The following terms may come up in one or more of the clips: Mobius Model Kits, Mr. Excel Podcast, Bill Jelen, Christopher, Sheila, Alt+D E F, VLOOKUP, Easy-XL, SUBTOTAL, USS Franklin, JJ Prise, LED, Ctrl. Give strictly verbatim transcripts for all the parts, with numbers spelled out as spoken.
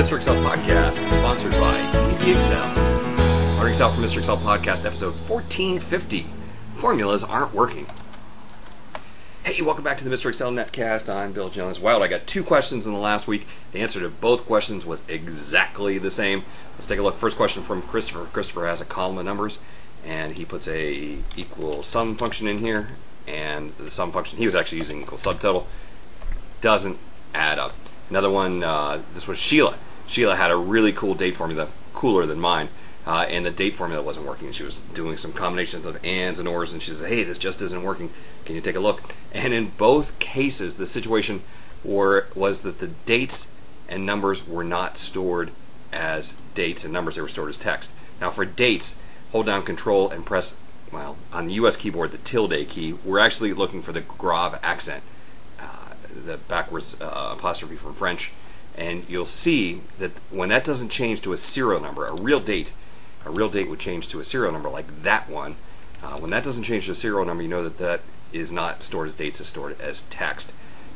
Mister Excel Podcast is sponsored by Easy-X L. Learning Excel from Mister Excel Podcast, episode fourteen fifty, Formulas Aren't Working. Hey, welcome back to the Mister Excel Netcast. I'm Bill Jelen. Wow, I got two questions in the last week. The answer to both questions was exactly the same. Let's take a look. First question from Christopher. Christopher has a column of numbers, and he puts a equal sum function in here, and the sum function, he was actually using equal subtotal, doesn't add up. Another one, uh, this was Sheila. Sheila had a really cool date formula, cooler than mine, uh, and the date formula wasn't working. She was doing some combinations of ands and ors, and she said, hey, this just isn't working. Can you take a look? And in both cases, the situation were, was that the dates and numbers were not stored as dates and numbers. They were stored as text. Now for dates, hold down Control and press, well, on the U S keyboard, the tilde key. We're actually looking for the grave accent, the backwards uh, apostrophe from French, and you'll see that when that doesn't change to a serial number, a real date, a real date would change to a serial number like that one. Uh, when that doesn't change to a serial number, you know that that is not stored as dates, it's stored as text.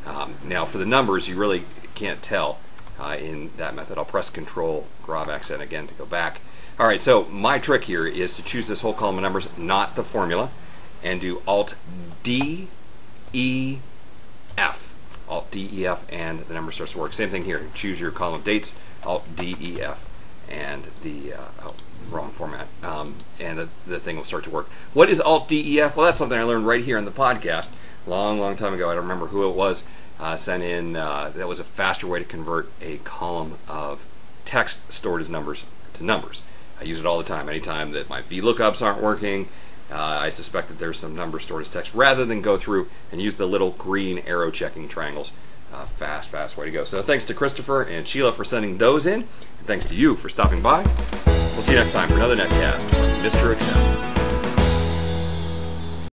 Um, now for the numbers, you really can't tell uh, in that method. I'll press Control, grave accent again to go back. All right, so my trick here is to choose this whole column of numbers, not the formula, and do Alt D E F. Alt D E F, and the number starts to work. Same thing here. Choose your column of dates. Alt D E F, and the uh, oh, wrong format, um, and the, the thing will start to work. What is Alt D E F? Well, that's something I learned right here on the podcast, long, long time ago. I don't remember who it was. Uh, sent in uh, that was a faster way to convert a column of text stored as numbers to numbers. I use it all the time. Anytime that my VLOOKUPs aren't working. Uh, I suspect that there's some numbers stored as text, rather than go through and use the little green arrow checking triangles. Uh, fast, fast way to go. So thanks to Christopher and Sheila for sending those in, and thanks to you for stopping by. We'll see you next time for another Netcast from Mister Excel.